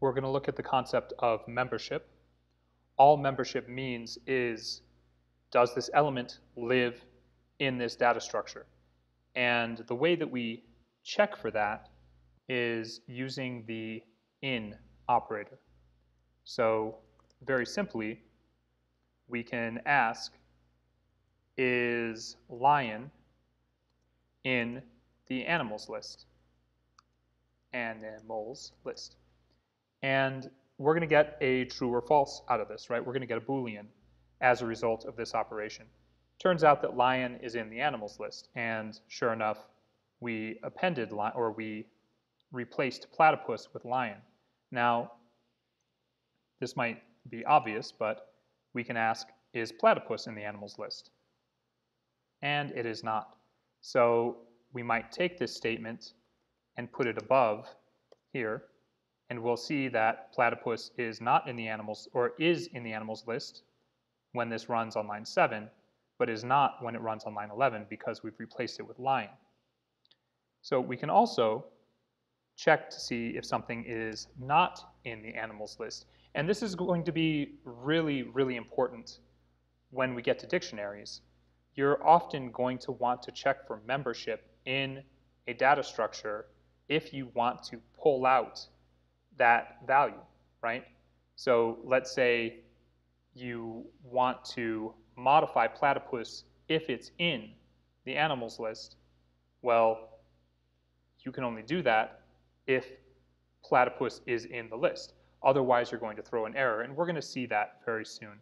we're going to look at the concept of membership. All membership means is, does this element live in this data structure? And the way that we check for that is using the in operator. So very simply, we can ask, is lion in the animals list? Animals list. And we're going to get a true or false out of this, right? We're going to get a Boolean as a result of this operation. Turns out that lion is in the animals list, and sure enough, we appended or we replaced platypus with lion. Now, this might be obvious, but we can ask, is platypus in the animals list? And it is not. So we might take this statement and put it above here, and we'll see that platypus is not in the animals, or is in the animals list when this runs on line 7, but is not when it runs on line 11 because we've replaced it with lion. So we can also check to see if something is not in the animals list. And this is going to be really, really important when we get to dictionaries. You're often going to want to check for membership in a data structure if you want to pull out that value, right? So let's say you want to modify platypus if it's in the animals list. Well, you can only do that if platypus is in the list. Otherwise, you're going to throw an error, and we're going to see that very soon.